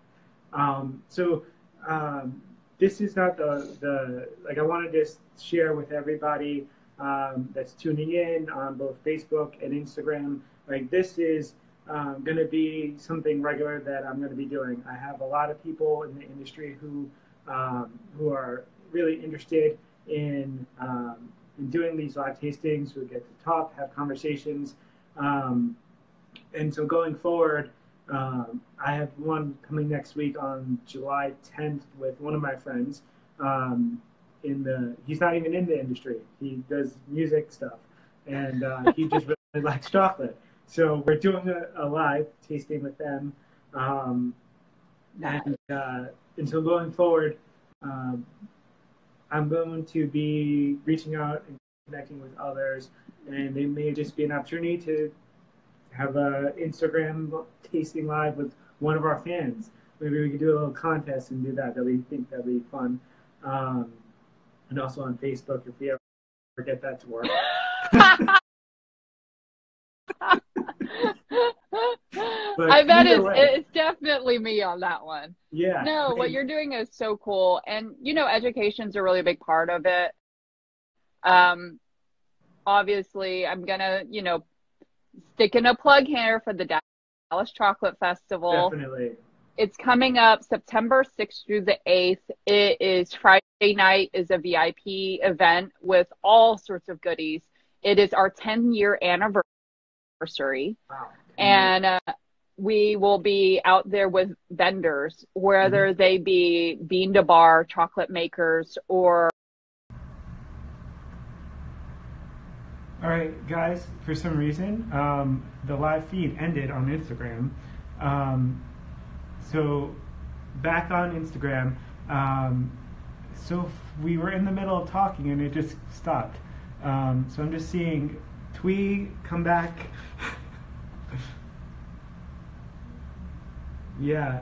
Um, so um, this is not the, the, like, I want to just share with everybody um, that's tuning in on both Facebook and Instagram. Like, this is um, going to be something regular that I'm going to be doing. I have a lot of people in the industry who, um, who are really interested in, um, in doing these live tastings. We get to talk, have conversations. Um, and so going forward, um, I have one coming next week on July tenth with one of my friends. Um, in the, he's not even in the industry. He does music stuff, and uh, he just really likes chocolate. So we're doing a, a live tasting with them. Um, and, uh, and so going forward, um, I'm going to be reaching out and connecting with others, and it may just be an opportunity to have an Instagram tasting live with one of our fans. Maybe we could do a little contest and do that. That we think that'd be fun. Um, and also on Facebook, if we ever get that to work. I bet it's, it's definitely me on that one. Yeah. No, what you're doing is so cool. And, you know, education's a really big part of it. Um, obviously, I'm going to, you know, stick in a plug here for the Dallas Chocolate Festival. Definitely. It's coming up September sixth through the eighth. It is Friday night, is a V I P event with all sorts of goodies. It is our ten year anniversary. Wow. And uh, we will be out there with vendors, whether mm-hmm. they be bean to bar chocolate makers or. All right, guys, for some reason, um, the live feed ended on Instagram. Um, so back on Instagram. Um, so we were in the middle of talking and it just stopped. Um, so I'm just seeing Thuy come back. Yeah.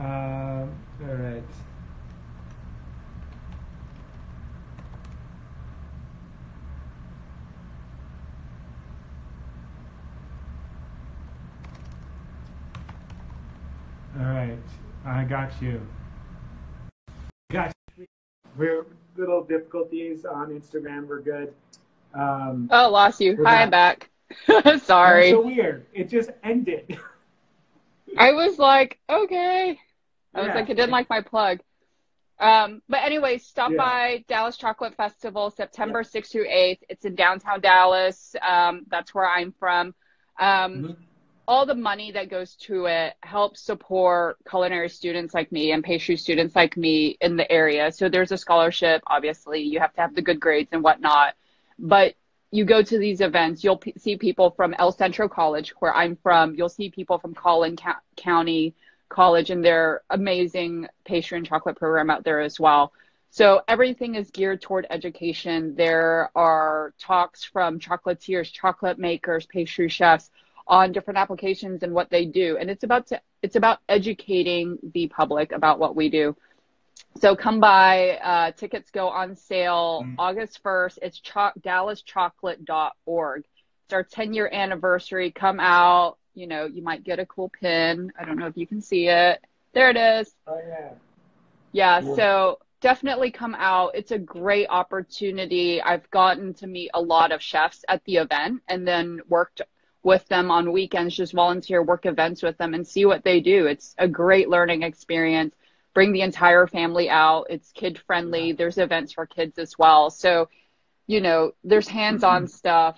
Uh, all right. All right. I got you. Got you. We're little difficulties on Instagram. We're good. Um, oh, lost you. Hi, I'm back. Sorry. It's so weird. It just ended. I was like, okay. I yeah. was like, I didn't like my plug. Um, but anyway, stop yeah. by Dallas Chocolate Festival, September yeah. sixth through eighth. It's in downtown Dallas. Um, that's where I'm from. Um, mm-hmm. all the money that goes to it helps support culinary students like me and pastry students like me in the area. So there's a scholarship. Obviously, you have to have the good grades and whatnot. But you go to these events, you'll p- see people from El Centro College, where I'm from. You'll see people from Collin Ca- County College and their amazing pastry and chocolate program out there as well. So everything is geared toward education. There are talks from chocolatiers, chocolate makers, pastry chefs on different applications and what they do. And it's about to, it's about educating the public about what we do. So come by. Uh, tickets go on sale mm. August first. It's cho- Dallas Chocolate dot org. It's our ten-year anniversary. Come out. You know, you might get a cool pin. I don't know if you can see it. There it is. Oh, yeah. Yeah, yeah. So definitely come out. It's a great opportunity. I've gotten to meet a lot of chefs at the event and then worked with them on weekends, just volunteer work events with them and see what they do. It's a great learning experience. Bring the entire family out. It's kid friendly. There's events for kids as well. So, you know, there's hands-on mm-hmm. stuff.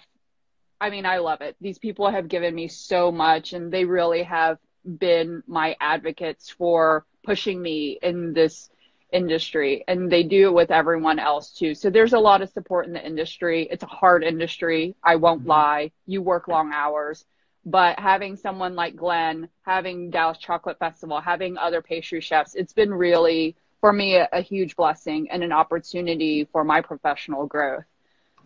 I mean, I love it. These people have given me so much and they really have been my advocates for pushing me in this industry, and they do it with everyone else too. So there's a lot of support in the industry. It's a hard industry. I won't mm-hmm. lie. You work long hours. But having someone like Glenn, having Dallas Chocolate Festival, having other pastry chefs, it's been really, for me, a, a huge blessing and an opportunity for my professional growth.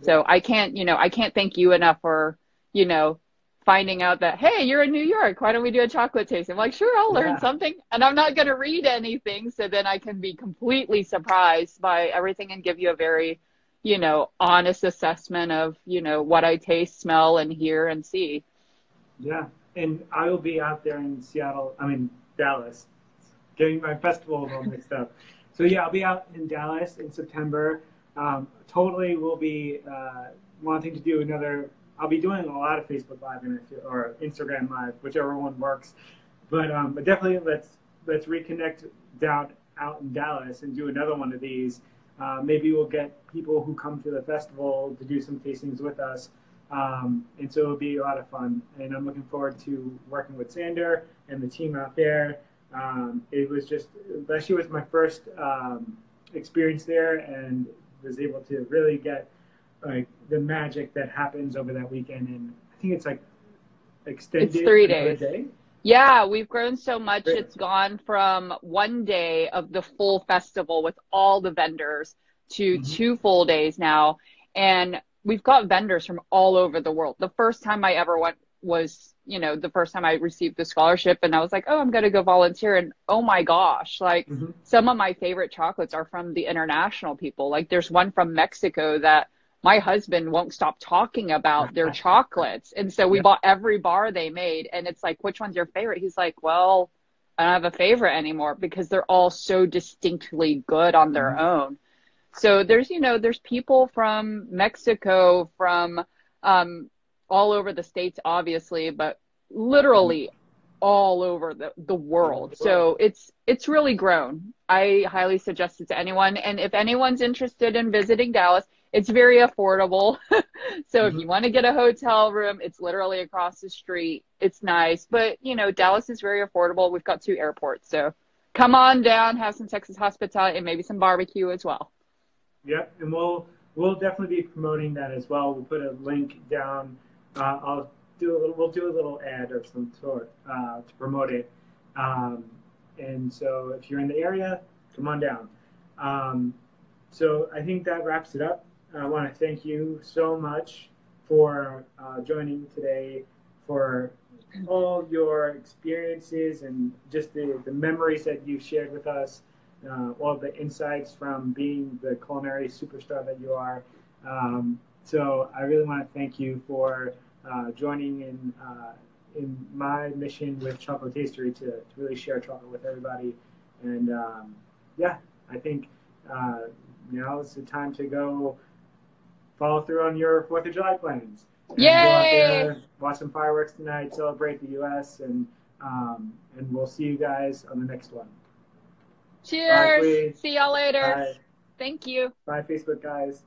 Yeah. So I can't, you know, I can't thank you enough for, you know, finding out that, hey, you're in New York. Why don't we do a chocolate taste? I'm like, sure, I'll learn yeah. something. And I'm not going to read anything. So then I can be completely surprised by everything and give you a very, you know, honest assessment of, you know, what I taste, smell, and hear and see. Yeah. And I will be out there in Seattle. I mean, Dallas. Getting my festival all mixed up. So, yeah, I'll be out in Dallas in September. Um, totally will be uh, wanting to do another I'll be doing a lot of Facebook Live or Instagram Live, whichever one works. But um, but definitely let's let's reconnect down out in Dallas and do another one of these. Uh, maybe we'll get people who come to the festival to do some tastings with us. Um, and so it'll be a lot of fun. And I'm looking forward to working with Sander and the team out there. Um, it was just, last year was my first um, experience there and was able to really get like the magic that happens over that weekend. And I think it's like extended. It's three days. Day. Yeah, we've grown so much. Great. It's gone from one day of the full festival with all the vendors to mm-hmm. two full days now. And we've got vendors from all over the world. The first time I ever went was, you know, the first time I received the scholarship and I was like, oh, I'm going to go volunteer. And oh my gosh, like mm-hmm. some of my favorite chocolates are from the international people. Like there's one from Mexico that my husband won't stop talking about their chocolates. And so we bought every bar they made. And it's like, which one's your favorite? He's like, well, I don't have a favorite anymore because they're all so distinctly good on their own. So there's, you know, there's people from Mexico, from um, all over the States, obviously, but literally all over the, the world. So it's it's really grown. I highly suggest it to anyone. And if anyone's interested in visiting Dallas, it's very affordable. So mm-hmm. if you want to get a hotel room, it's literally across the street. It's nice. But, you know, Dallas is very affordable. We've got two airports. So come on down, have some Texas hospitality and maybe some barbecue as well. Yep. And we'll we'll definitely be promoting that as well. We'll put a link down. Uh, I'll do a little, we'll do a little ad of some sort uh, to promote it. Um, and so if you're in the area, come on down. Um, so I think that wraps it up. I want to thank you so much for uh, joining today, for all your experiences and just the, the memories that you've shared with us, uh, all the insights from being the culinary superstar that you are. Um, so I really want to thank you for uh, joining in uh, in my mission with Choco Tastery to, to really share chocolate with everybody. And um, yeah, I think uh, now is the time to go follow through on your fourth of July plans. Yay! Go out there, watch some fireworks tonight, celebrate the U S, and um, and we'll see you guys on the next one. Cheers! Bye, see y'all later. Bye. Thank you. Bye, Facebook guys.